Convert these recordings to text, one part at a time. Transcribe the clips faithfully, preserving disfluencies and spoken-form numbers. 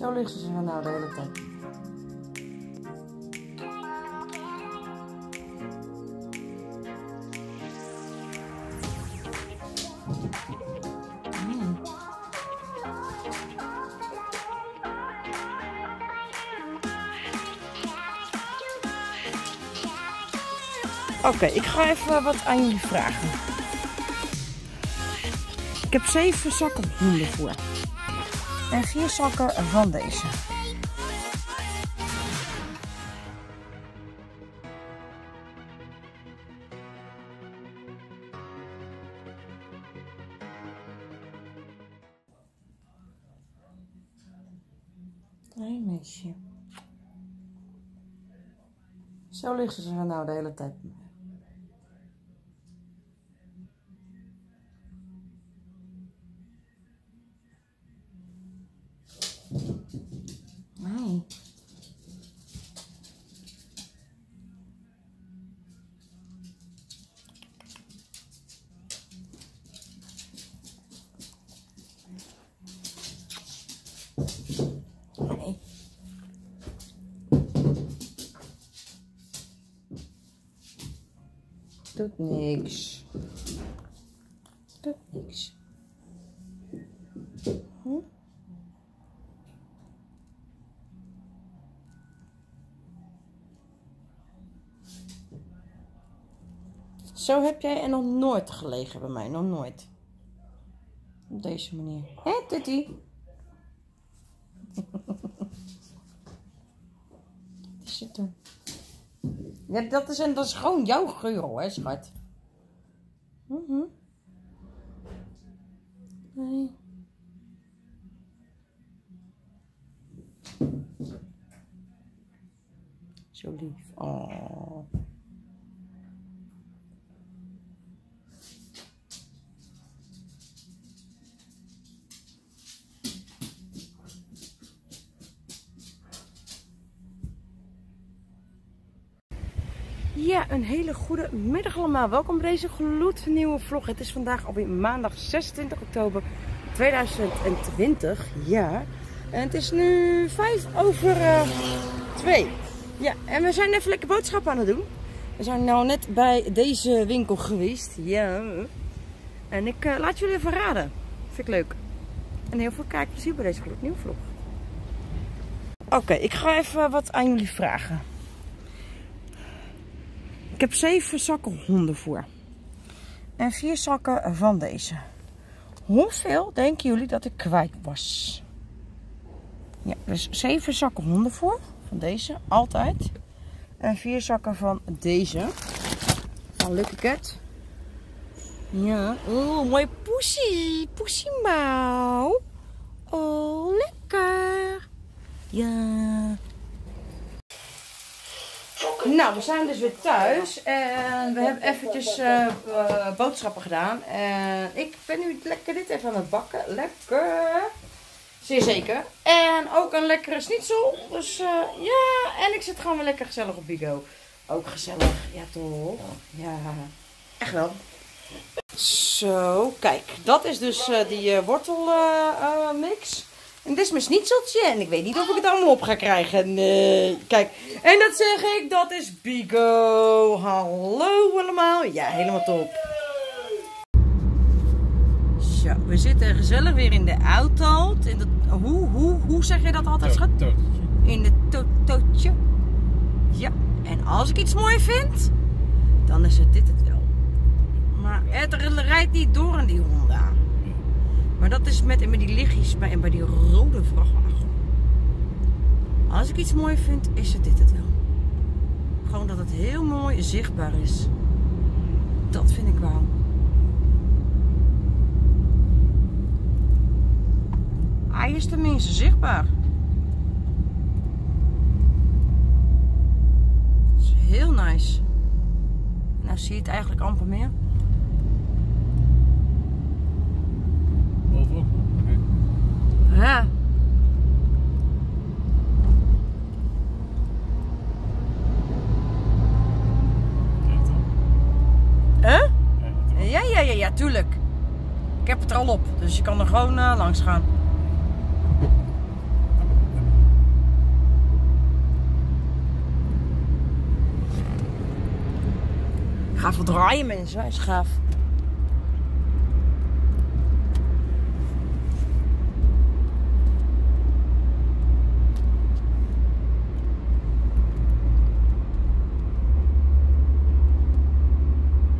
Zo liggen ze er nou de hele tijd. Mm. Oké, okay, ik ga even wat aan jullie vragen. Ik heb zeven zakken hondenvoer. En vier zakken van deze. Nee, meisje. Zo liggen ze er nou de hele tijd mee. Wow. Hey. Doet niks. Doet niks. Hm? Zo heb jij er nog nooit gelegen bij mij, nog nooit. Op deze manier. Hé, Tutti? Wat is het dan? Ja, dat is, en dat is gewoon jouw geur, hè, schat. Mm-hmm. Nee. Zo lief. Oh. Ja, een hele goede middag allemaal. Welkom bij deze gloednieuwe vlog. Het is vandaag alweer maandag zesentwintig oktober tweeduizend twintig. Ja, en het is nu vijf over twee. Ja, en we zijn even lekker boodschappen aan het doen. We zijn nou net bij deze winkel geweest. Ja. En ik uh, laat jullie even raden. Vind ik leuk. En heel veel kijkplezier bij deze gloednieuwe vlog. Oké, okay, ik ga even wat aan jullie vragen. Ik heb zeven zakken hondenvoer. En vier zakken van deze. Hoeveel denken jullie dat ik kwijt was? Ja, dus zeven zakken hondenvoer. Van deze, altijd. En vier zakken van deze. Van Lucky Cat. Ja. Oh, mooi poesie. Poesie mouw. Oh, lekker. Ja. Nou, we zijn dus weer thuis en we hebben eventjes uh, boodschappen gedaan. En ik ben nu lekker dit even aan het bakken. Lekker. Zeer zeker. En ook een lekkere schnitzel. Dus uh, ja, en ik zit gewoon weer lekker gezellig op Bigo. Ook gezellig. Ja, toch? Ja, echt wel. Zo, kijk. Dat is dus uh, die uh, wortelmix. Uh, uh, En dit is mijn schnitzeltje. En ik weet niet of ik het allemaal op ga krijgen. Nee. Kijk. En dat zeg ik. Dat is Bigo. Hallo allemaal. Ja, helemaal top. Zo. We zitten gezellig weer in de auto. In de, hoe, hoe, hoe zeg je dat altijd, schat? In het tototje. Ja. En als ik iets mooi vind, dan is het dit het wel. Maar het rijdt niet door in die Honda. Maar dat is met, met die lichtjes bij, en bij die rode vrachtwagen. Als ik iets mooi vind, is het dit het wel. Gewoon dat het heel mooi zichtbaar is. Dat vind ik wel. Hij is tenminste zichtbaar. Dat is heel nice. Nou zie je het eigenlijk amper meer. Ja. Hè? Huh? Ja, ja, ja, ja, tuurlijk. Ik heb het er al op, dus je kan er gewoon uh, langs gaan. gaat veel draaien, mensen. Hij is gaaf.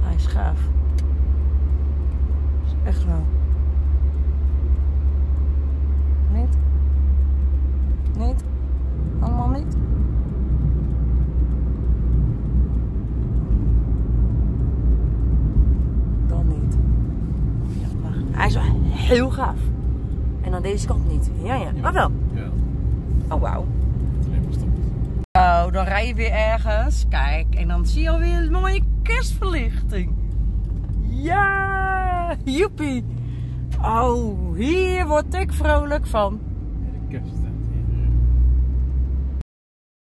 Hij is gaaf. Is echt wel. Niet? Niet? Allemaal niet? Hij is wel heel gaaf. En aan deze kant niet. Ja, ja. Maar wel. Ja. Oh, wauw. Oh, dan rij je weer ergens. Kijk, en dan zie je alweer een mooie kerstverlichting. Ja, joepie. Oh, hier word ik vrolijk van. De kerst.